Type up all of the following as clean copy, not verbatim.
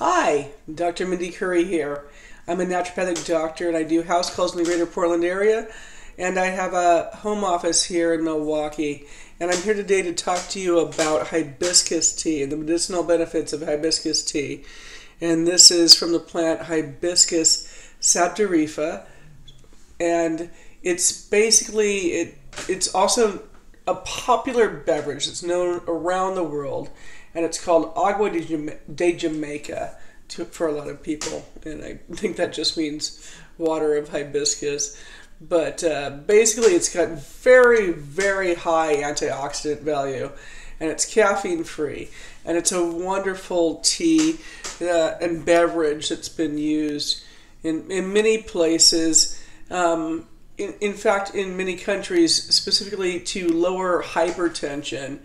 Hi, Dr. Mindy Curry here. I'm a naturopathic doctor and I do house calls in the greater Portland area, and I have a home office here in Milwaukee, and I'm here today to talk to you about hibiscus tea and the medicinal benefits of hibiscus tea. And this is from the plant Hibiscus sabdariffa, and it's basically, it's also a popular beverage that's known around the world, and it's called Agua de Jamaica for a lot of people, and I think that just means water of hibiscus. But basically it's got very, very high antioxidant value, and it's caffeine free, and it's a wonderful tea and beverage that's been used in many places. In fact, in many countries, specifically to lower hypertension.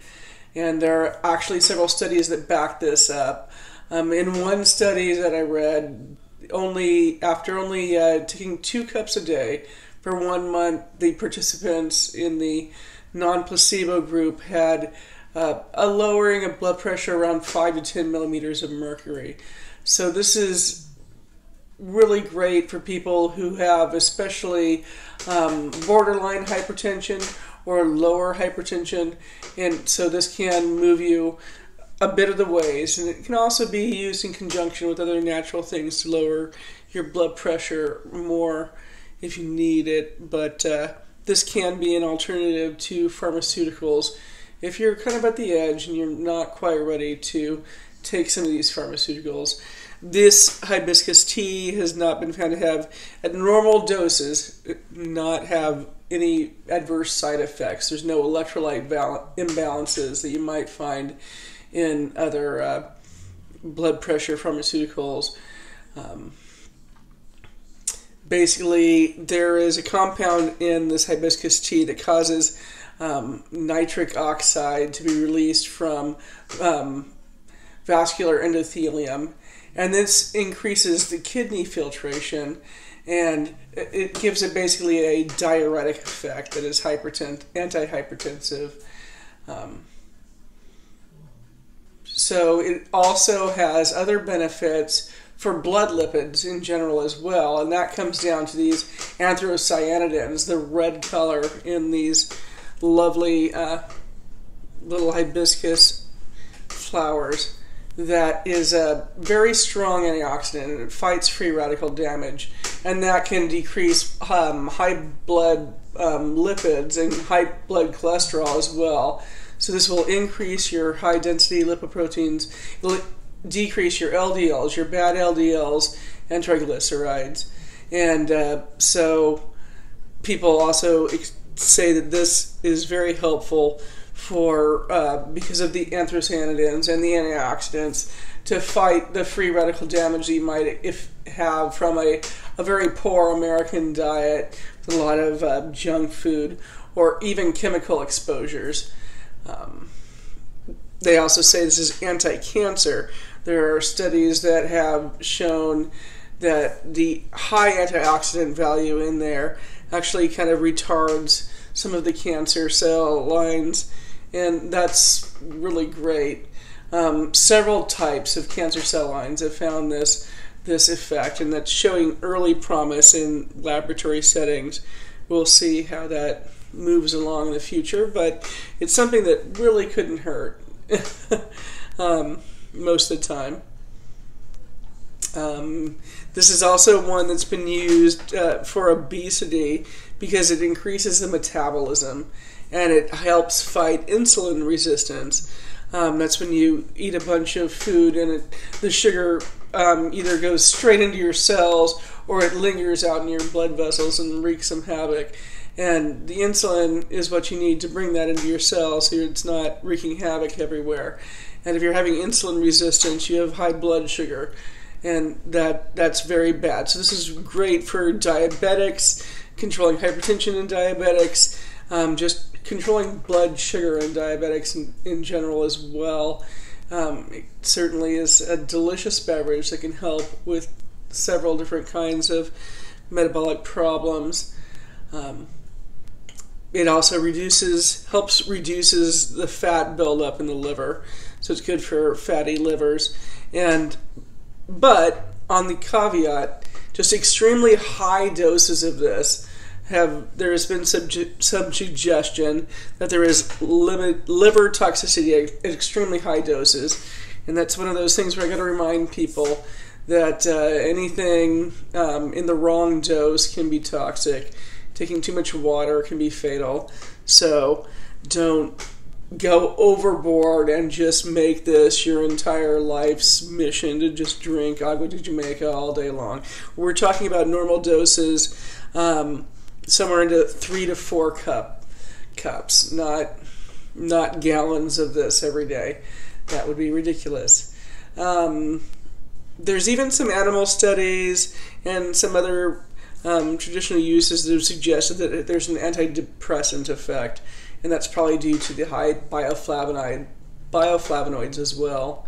And there are actually several studies that back this up. In one study that I read, after only taking 2 cups a day for 1 month, the participants in the non-placebo group had a lowering of blood pressure around 5 to 10 millimeters of mercury. So this is really great for people who have especially borderline hypertension or lower hypertension, and so this can move you a bit of the ways, and it can also be used in conjunction with other natural things to lower your blood pressure more if you need it. But this can be an alternative to pharmaceuticals if you're kind of at the edge and you're not quite ready to take some of these pharmaceuticals. This hibiscus tea has not been found to have, at normal doses, not have any adverse side effects. There's no electrolyte imbalances that you might find in other blood pressure pharmaceuticals. Basically, there is a compound in this hibiscus tea that causes nitric oxide to be released from vascular endothelium, and this increases the kidney filtration, and it gives it basically a diuretic effect that is anti-hypertensive. So it also has other benefits for blood lipids in general as well, and that comes down to these anthocyanidins, the red color in these lovely little hibiscus flowers. That is a very strong antioxidant, and it fights free radical damage, and that can decrease high blood lipids and high blood cholesterol as well. So this will increase your high density lipoproteins, it'll decrease your LDLs, your bad LDLs and triglycerides. And so people also say that this is very helpful for because of the anthocyanidins and the antioxidants to fight the free radical damage that you might have from a very poor American diet, a lot of junk food, or even chemical exposures. They also say this is anti-cancer. There are studies that have shown that the high antioxidant value in there actually kind of retards some of the cancer cell lines, and that's really great. Several types of cancer cell lines have found this effect, and that's showing early promise in laboratory settings. We'll see how that moves along in the future, but it's something that really couldn't hurt most of the time. This is also one that's been used for obesity because it increases the metabolism and it helps fight insulin resistance. That's when you eat a bunch of food and the sugar either goes straight into your cells or it lingers out in your blood vessels and wreaks some havoc. And the insulin is what you need to bring that into your cells so it's not wreaking havoc everywhere. And if you're having insulin resistance, you have high blood sugar, and that's very bad. So this is great for diabetics, controlling hypertension in diabetics, just controlling blood sugar in diabetics in general as well. It certainly is a delicious beverage that can help with several different kinds of metabolic problems. It also helps reduces the fat buildup in the liver, so it's good for fatty livers. And But on the caveat, just extremely high doses of this there has been some suggestion that there is liver toxicity at extremely high doses, and that's one of those things where I got to remind people that anything in the wrong dose can be toxic. Taking too much water can be fatal, so don't go overboard and just make this your entire life's mission to just drink Agua de Jamaica all day long. We're talking about normal doses, somewhere into 3 to 4 cups, not gallons of this every day. That would be ridiculous. There's even some animal studies and some other traditional uses that have suggested that there's an antidepressant effect, and that's probably due to the high bioflavonoids as well.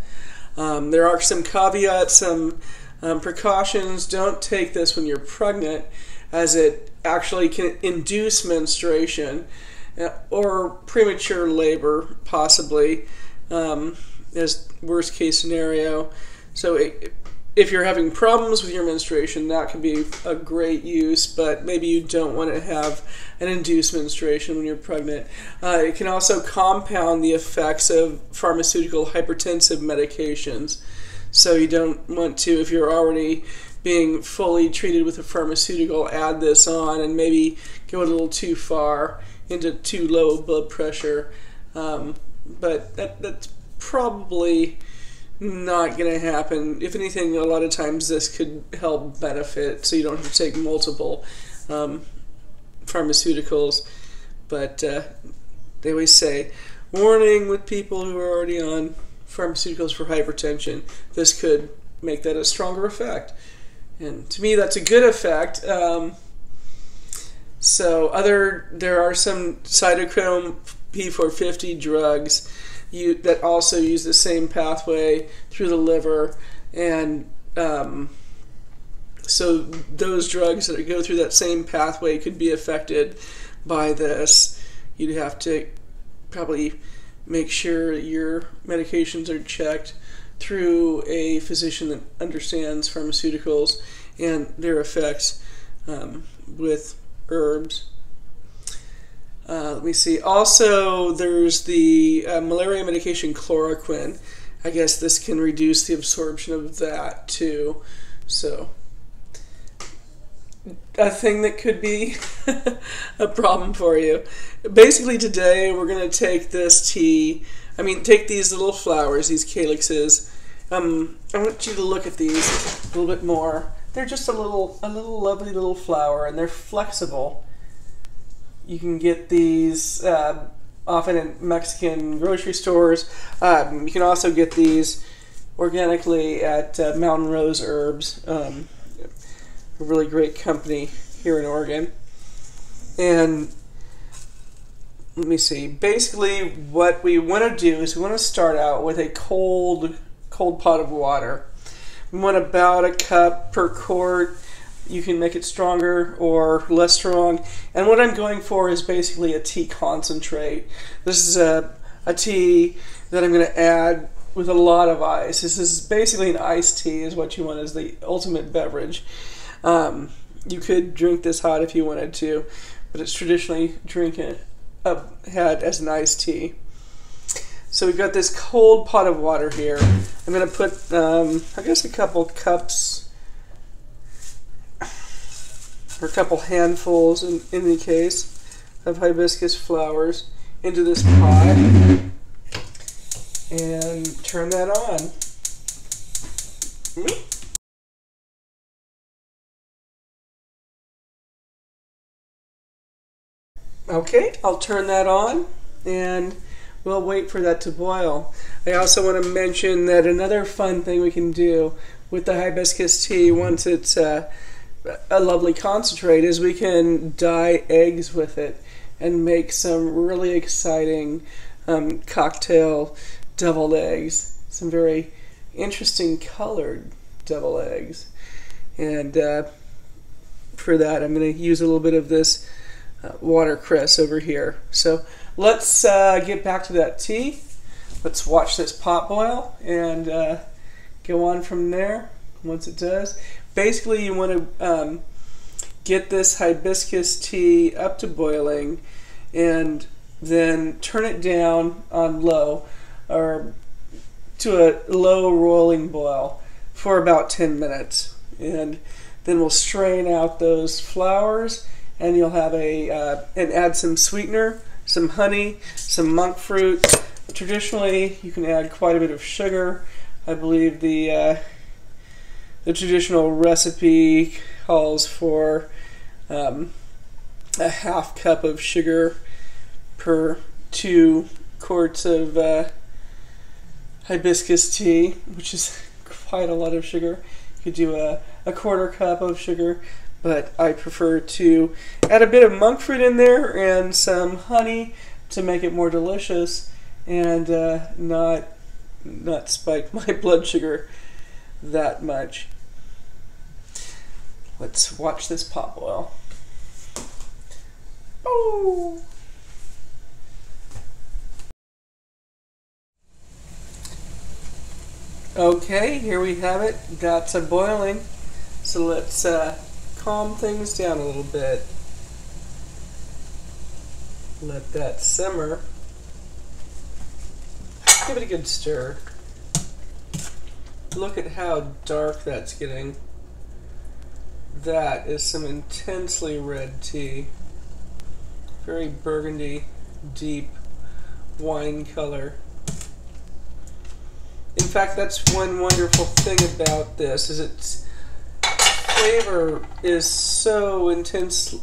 There are some caveats, some precautions. Don't take this when you're pregnant, as it actually can induce menstruation or premature labor, possibly, as worst case scenario. So if you're having problems with your menstruation, that could be a great use, but maybe you don't want to have an induced menstruation when you're pregnant. It can also compound the effects of pharmaceutical hypertensive medications. So you don't want to, if you're already being fully treated with a pharmaceutical, add this on and maybe go a little too far into too low blood pressure. But that's probably not going to happen. If anything, a lot of times this could help benefit, so you don't have to take multiple pharmaceuticals. But they always say, warning with people who are already on pharmaceuticals for hypertension, this could make that a stronger effect. And to me, that's a good effect. There are some cytochrome P450 drugs that also use the same pathway through the liver, and so those drugs that go through that same pathway could be affected by this. You'd have to probably make sure your medications are checked through a physician that understands pharmaceuticals and their effects with herbs. Let me see. Also, there's the malaria medication chloroquine. I guess this can reduce the absorption of that too. So, a thing that could be a problem for you. Basically, today we're going to take this tea. I mean, take these little flowers, these calyxes. I want you to look at these a little bit more. They're just a little lovely little flower, and they're flexible. You can get these often at Mexican grocery stores. You can also get these organically at Mountain Rose Herbs, a really great company here in Oregon. And let me see. Basically, what we want to do is we want to start out with a cold pot of water. We want about a cup per quart. You can make it stronger or less strong. And what I'm going for is basically a tea concentrate. This is a tea that I'm going to add with a lot of ice. This is basically an iced tea is what you want as the ultimate beverage. You could drink this hot if you wanted to, but it's traditionally had as an iced tea. So we've got this cold pot of water here. I'm going to put, I guess, a couple cups or a couple handfuls in the case of hibiscus flowers into this pot and turn that on. Okay, I'll turn that on and we'll wait for that to boil. I also want to mention that another fun thing we can do with the hibiscus tea once it's a lovely concentrate is we can dye eggs with it and make some really exciting cocktail deviled eggs, some very interesting colored deviled eggs. And for that, I'm going to use a little bit of this watercress over here. So let's get back to that tea. Let's watch this pot boil and go on from there. once it does. Basically, you want to get this hibiscus tea up to boiling and then turn it down on low or to a low rolling boil for about 10 minutes. And then we'll strain out those flowers, and you'll have a, and add some sweetener, some honey, some monk fruit. Traditionally, you can add quite a bit of sugar. I believe the traditional recipe calls for a half cup of sugar per 2 quarts of hibiscus tea, which is quite a lot of sugar. You could do a quarter cup of sugar, but I prefer to add a bit of monk fruit in there and some honey to make it more delicious and not spike my blood sugar that much. Let's watch this pot boil. Oh! Okay, here we have it. That's a boiling. So let's calm things down a little bit. Let that simmer. Give it a good stir. Look at how dark that's getting. That is some intensely red tea. Very burgundy, deep wine color. In fact, that's one wonderful thing about this, is its flavor is so intense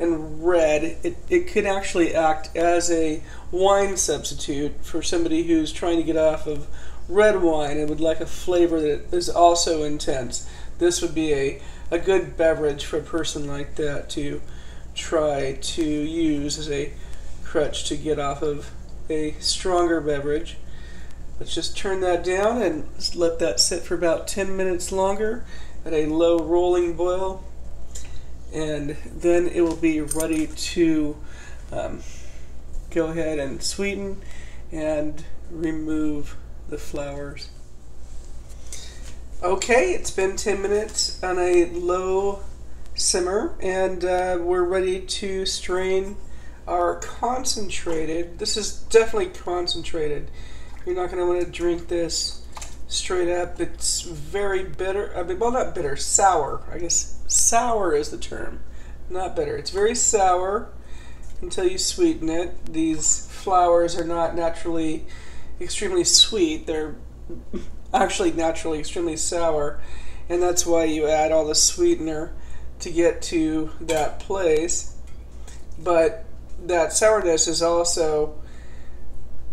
and red, it could actually act as a wine substitute for somebody who's trying to get off of red wine and would like a flavor that is also intense. This would be a good beverage for a person like that to try to use as a crutch to get off of a stronger beverage. Let's just turn that down and let that sit for about 10 minutes longer at a low rolling boil, and then it will be ready to go ahead and sweeten and remove the flowers. Okay, it's been 10 minutes on a low simmer, and we're ready to strain our concentrated. This is definitely concentrated. You're not going to want to drink this straight up. It's very bitter. I mean, well, not bitter, sour. I guess sour is the term, not bitter. It's very sour until you sweeten it. These flowers are not naturally extremely sweet. They're actually naturally extremely sour, and that's why you add all the sweetener to get to that place. But that sourness is also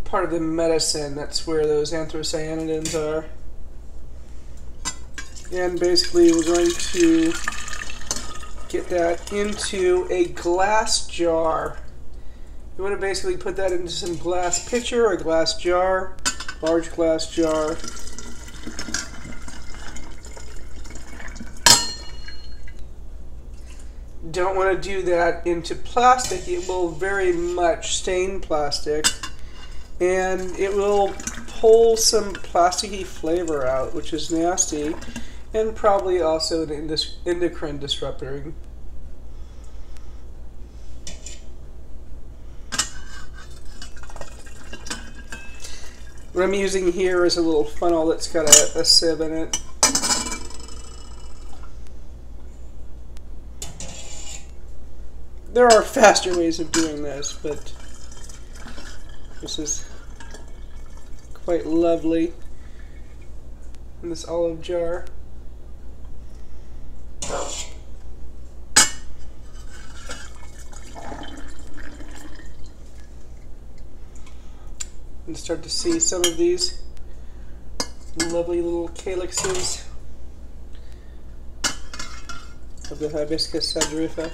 part of the medicine. That's where those anthocyanidins are. And basically we're going to get that into a glass jar. You want to basically put that into some glass pitcher or glass jar, large glass jar. Don't want to do that into plastic. It will very much stain plastic, and it will pull some plasticky flavor out, which is nasty, and probably also an endocrine disruptor. What I'm using here is a little funnel that's got a sieve in it. There are faster ways of doing this, but this is quite lovely in this olive jar. And start to see some of these lovely little calyxes of the hibiscus sabdariffa.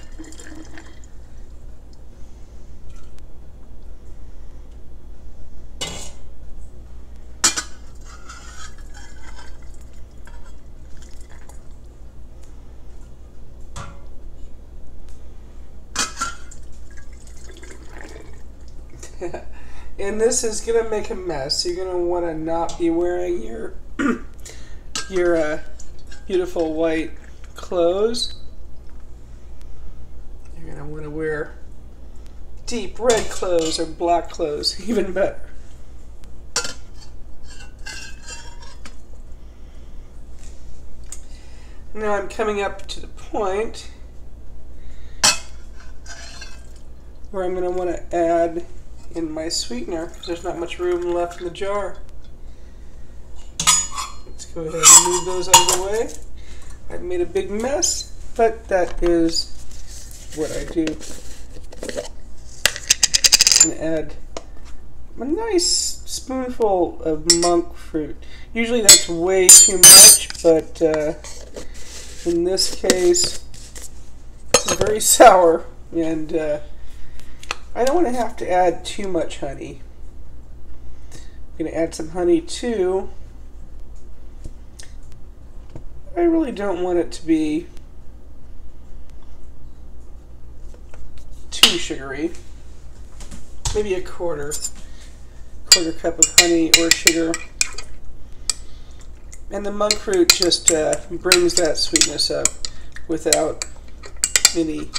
And this is going to make a mess. You're going to want to not be wearing your beautiful white clothes. You're going to want to wear deep red clothes or black clothes, even better. Now I'm coming up to the point where I'm going to want to add in my sweetener, because there's not much room left in the jar. Let's go ahead and move those out of the way. I've made a big mess, but that is what I do. I'm going to add a nice spoonful of monk fruit. Usually that's way too much, but in this case it's very sour, and I don't want to have to add too much honey. I'm going to add some honey too. I really don't want it to be too sugary. Maybe a quarter cup of honey or sugar. And the monk fruit just brings that sweetness up without any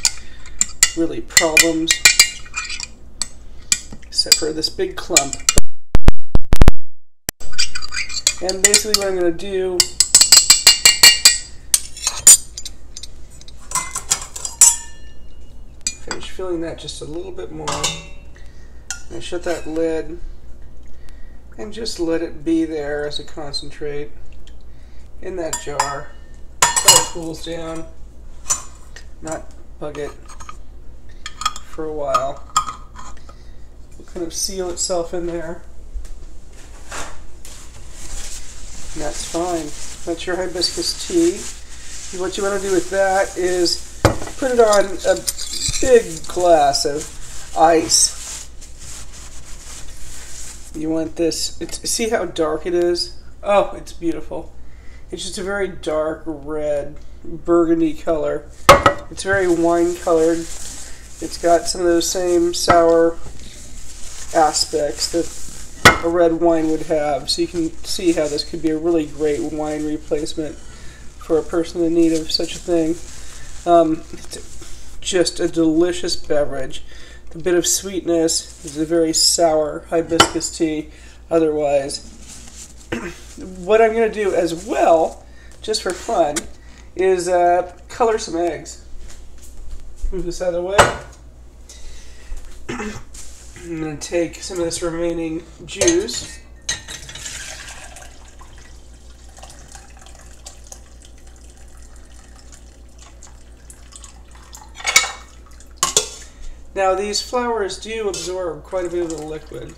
really problems, except for this big clump. And basically what I'm going to do . Finish filling that just a little bit more. I shut that lid and just let it be there as a concentrate in that jar. Until it cools down, not bug it for a while. It'll kind of seal itself in there. And that's fine. That's your hibiscus tea. What you want to do with that is put it on a big glass of ice. You want this, see how dark it is? Oh, it's beautiful. It's just a very dark red, burgundy color. It's very wine colored. It's got some of those same sour aspects that a red wine would have. So you can see how this could be a really great wine replacement for a person in need of such a thing. It's just a delicious beverage. A bit of sweetness. This is a very sour hibiscus tea otherwise. What I'm going to do as well, just for fun, is color some eggs. Move this out of the way. I'm going to take some of this remaining juice. Now these flowers do absorb quite a bit of the liquid,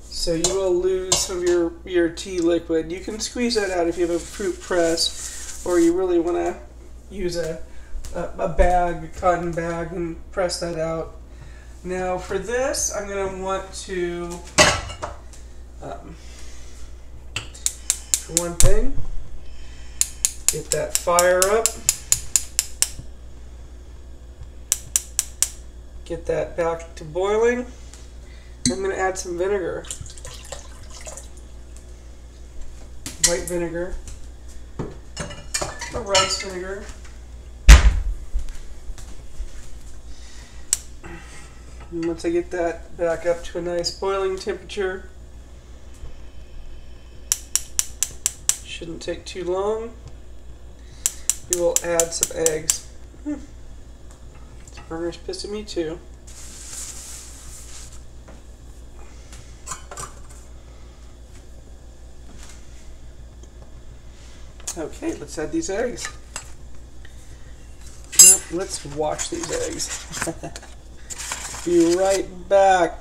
so you will lose some of your tea liquid. You can squeeze that out if you have a fruit press, or you really want to use a bag, a cotton bag, and press that out. Now for this, I'm going to want to, for one thing, get that fire up. Get that back to boiling. I'm going to add some vinegar. White vinegar. Or rice vinegar. And once I get that back up to a nice boiling temperature, shouldn't take too long, we will add some eggs. Burner's pissing me too. Okay, let's add these eggs. Yep, let's wash these eggs. Be right back.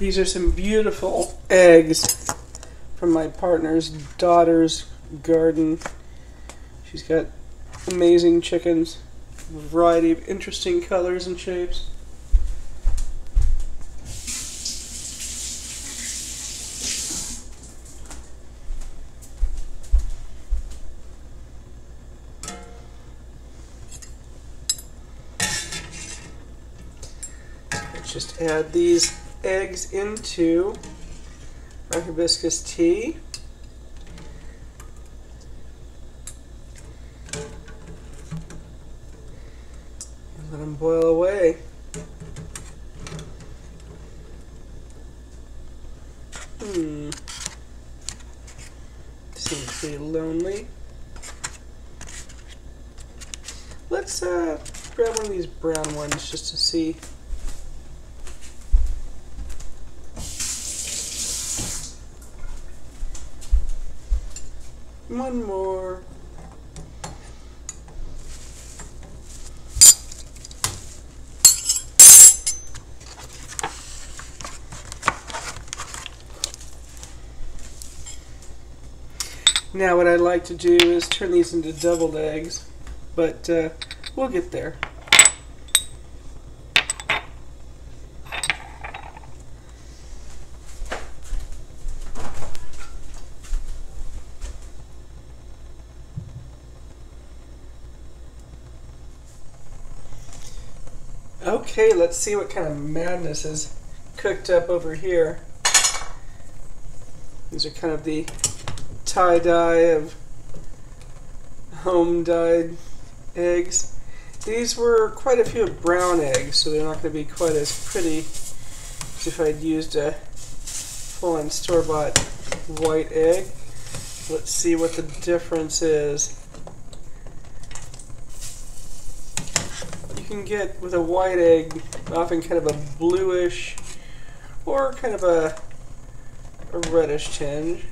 These are some beautiful eggs from my partner's daughter's garden. She's got amazing chickens, a variety of interesting colors and shapes. just add these eggs into my hibiscus tea. And let them boil away. Seems pretty lonely. Let's grab one of these brown ones just to see. One more. Now what I'd like to do is turn these into deviled eggs, but we'll get there. Okay, let's see what kind of madness is cooked up over here. These are kind of the tie-dye of home-dyed eggs. These were quite a few brown eggs, so they're not going to be quite as pretty as if I'd used a full-on store-bought white egg. Let's see what the difference is. You can get, with a white egg, often kind of a bluish or kind of a reddish tinge.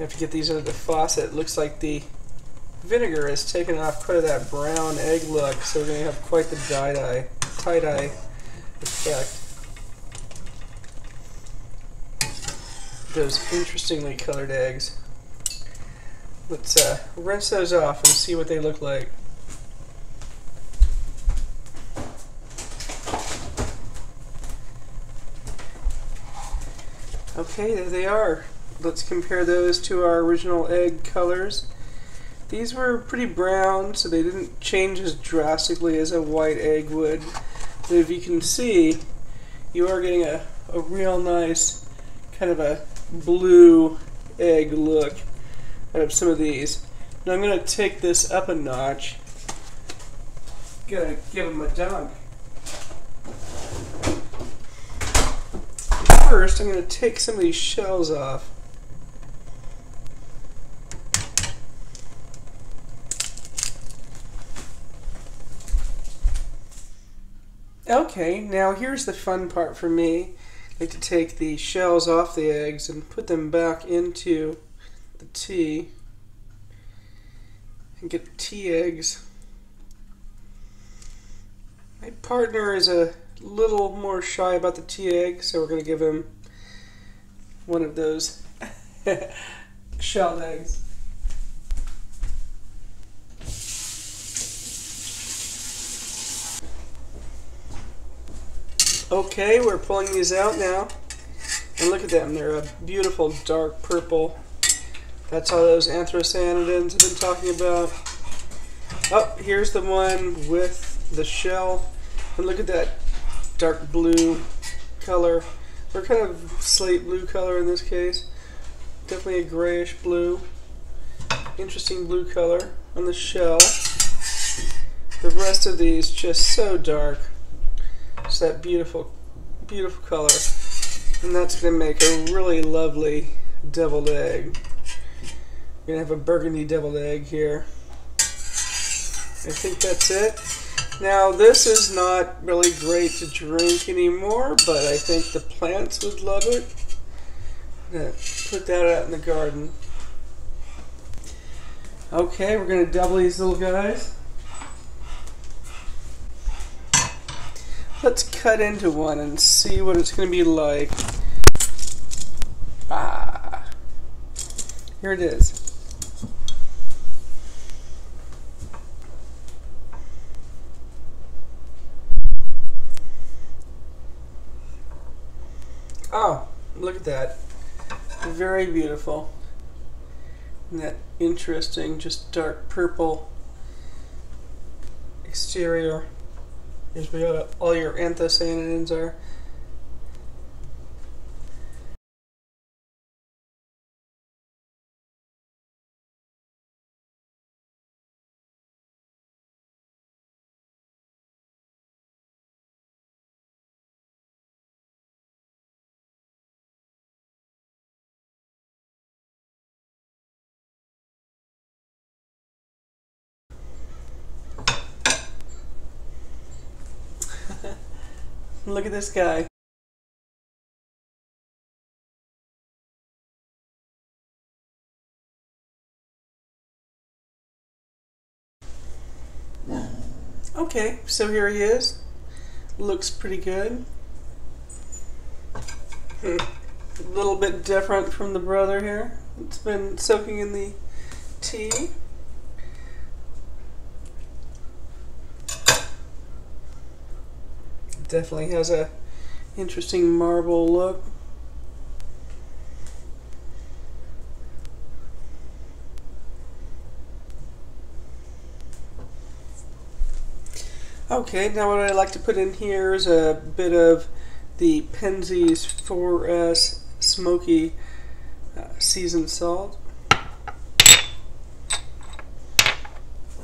If you get these out of the faucet, it looks like the vinegar has taken off quite of that brown egg look, so we're going to have quite the tie-dye effect. Those interestingly colored eggs. Let's rinse those off and see what they look like. Okay, there they are. Let's compare those to our original egg colors. These were pretty brown, so they didn't change as drastically as a white egg would. But if you can see, you are getting a real nice kind of a blue egg look out of some of these. Now I'm going to take this up a notch. Gonna give them a dunk. First, I'm going to take some of these shells off. Okay, now here's the fun part for me. I like to take the shells off the eggs and put them back into the tea and get tea eggs. My partner is a little more shy about the tea egg, so we're going to give him one of those shelled eggs. Okay, we're pulling these out now, and look at them, they're a beautiful dark purple. That's all those anthocyanidins I've been talking about. Oh, here's the one with the shell, and look at that dark blue color, or kind of slate blue color in this case. Definitely a grayish blue, interesting blue color on the shell. The rest of these just so dark. It's that beautiful, beautiful color, and that's going to make a really lovely deviled egg. We're going to have a burgundy deviled egg here. I think that's it. Now this is not really great to drink anymore, but I think the plants would love it. I'm going to put that out in the garden. Okay, we're going to double these little guys. Let's cut into one and see what it's going to be like. Ah, here it is. Oh, look at that. Very beautiful. And that interesting, just dark purple exterior is where all your anthocyanidins are. Look at this guy. Okay, so here he is. Looks pretty good. A little bit different from the brother here. It's been soaking in the tea. Definitely has a interesting marble look. Okay, now what I'd like to put in here is a bit of the Penzeys 4S smoky seasoned salt.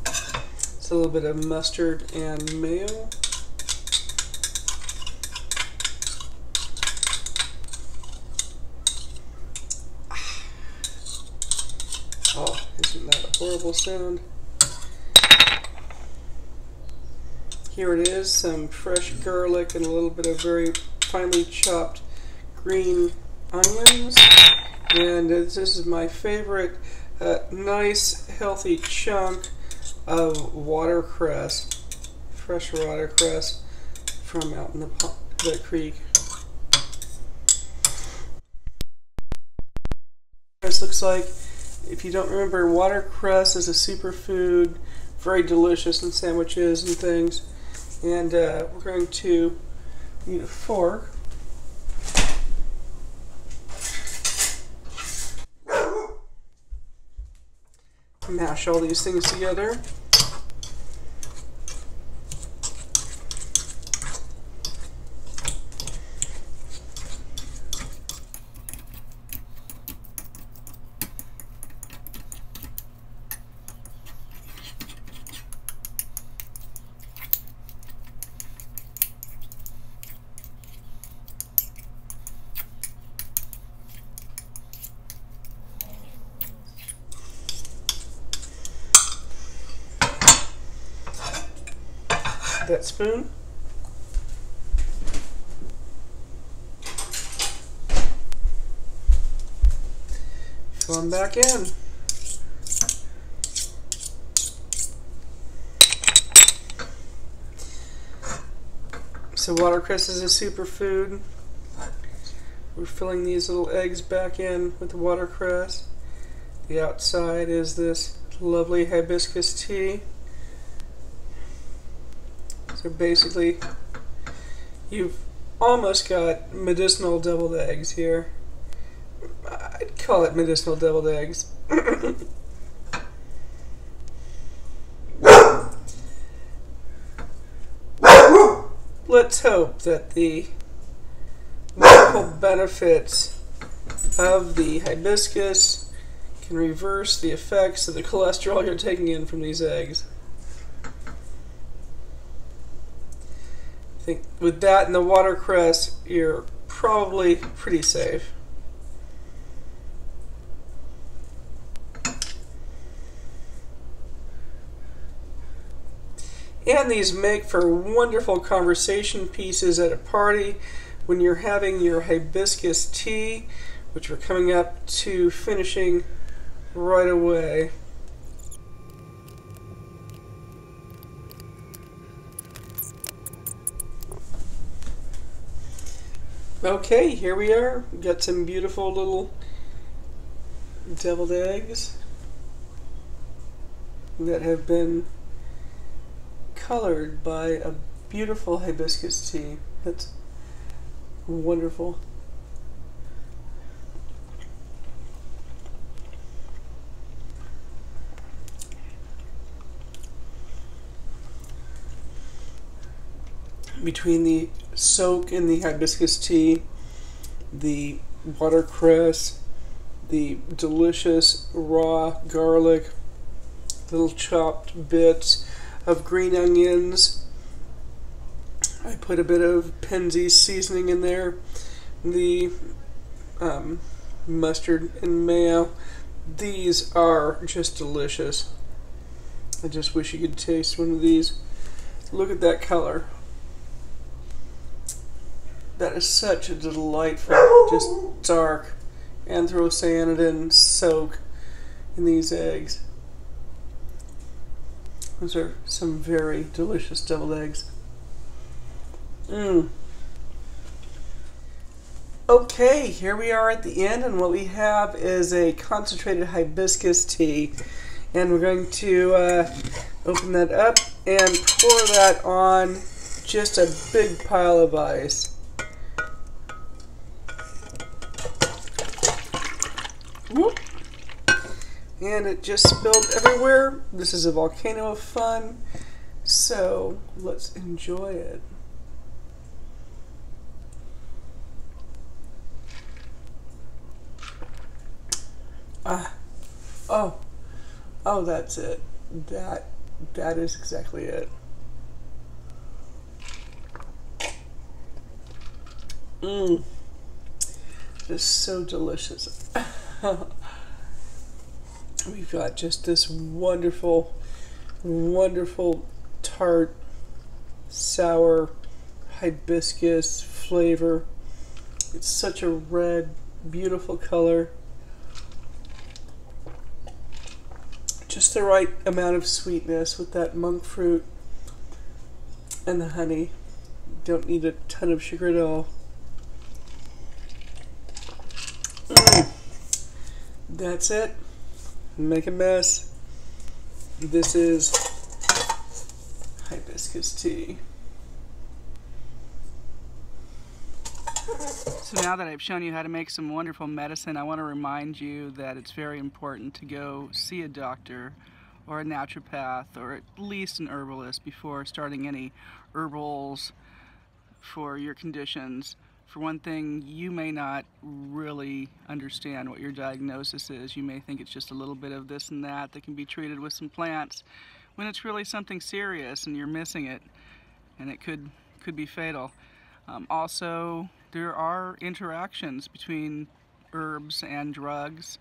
It's a little bit of mustard and mayo. Horrible sound. Here it is, some fresh garlic and a little bit of very finely chopped green onions. And this is my favorite nice healthy chunk of watercress, fresh watercress from out in the creek. This looks like. If you don't remember, watercress is a superfood, very delicious in sandwiches and things. And we're going to need a fork. Mash all these things together. That spoon. Fill them back in. So watercress is a superfood. We're filling these little eggs back in with the watercress. The outside is this lovely hibiscus tea. So basically, you've almost got medicinal deviled eggs here. I'd call it medicinal deviled eggs. Let's hope that the medical benefits of the hibiscus can reverse the effects of the cholesterol you're taking in from these eggs. I think with that and the watercress, you're probably pretty safe. And these make for wonderful conversation pieces at a party when you're having your hibiscus tea, which we're coming up to finishing right away. Okay, here we are. We've got some beautiful little deviled eggs that have been colored by a beautiful hibiscus tea. That's wonderful. between the soak and the hibiscus tea, the watercress, the delicious raw garlic, little chopped bits of green onions. I put a bit of Penzeys seasoning in there, the mustard and mayo. These are just delicious. I just wish you could taste one of these. Look at that color. That is such a delightful, just dark anthocyanin soak in these eggs. Those are some very delicious deviled eggs. Okay, here we are at the end, and what we have is a concentrated hibiscus tea, and we're going to open that up and pour that on just a big pile of ice. Whoop. And it just spilled everywhere. This is a volcano of fun, so let's enjoy it. Oh, that's it. That is exactly it. Just so delicious. We've got just this wonderful, wonderful tart, sour, hibiscus flavor. It's such a red, beautiful color. Just the right amount of sweetness with that monk fruit and the honey. Don't need a ton of sugar at all. That's it. Make a mess. This is hibiscus tea. So now that I've shown you how to make some wonderful medicine, I want to remind you that it's very important to go see a doctor or a naturopath or at least an herbalist before starting any herbals for your conditions. For one thing, you may not really understand what your diagnosis is. You may think it's just a little bit of this and that can be treated with some plants, when it's really something serious and you're missing it, and it could be fatal. Also, there are interactions between herbs and drugs,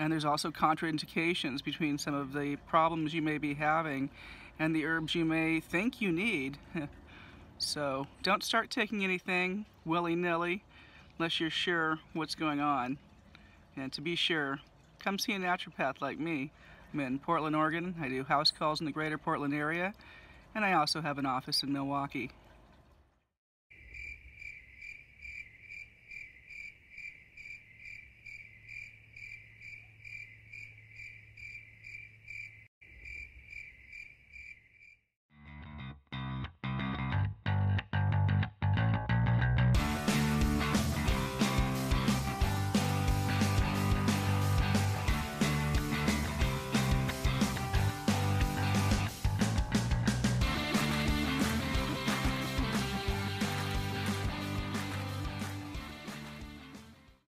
and there's also contraindications between some of the problems you may be having and the herbs you may think you need. So don't start taking anything willy-nilly unless you're sure what's going on. And to be sure, come see a naturopath like me. I'm in Portland, Oregon. I do house calls in the greater Portland area, and I also have an office in Milwaukee.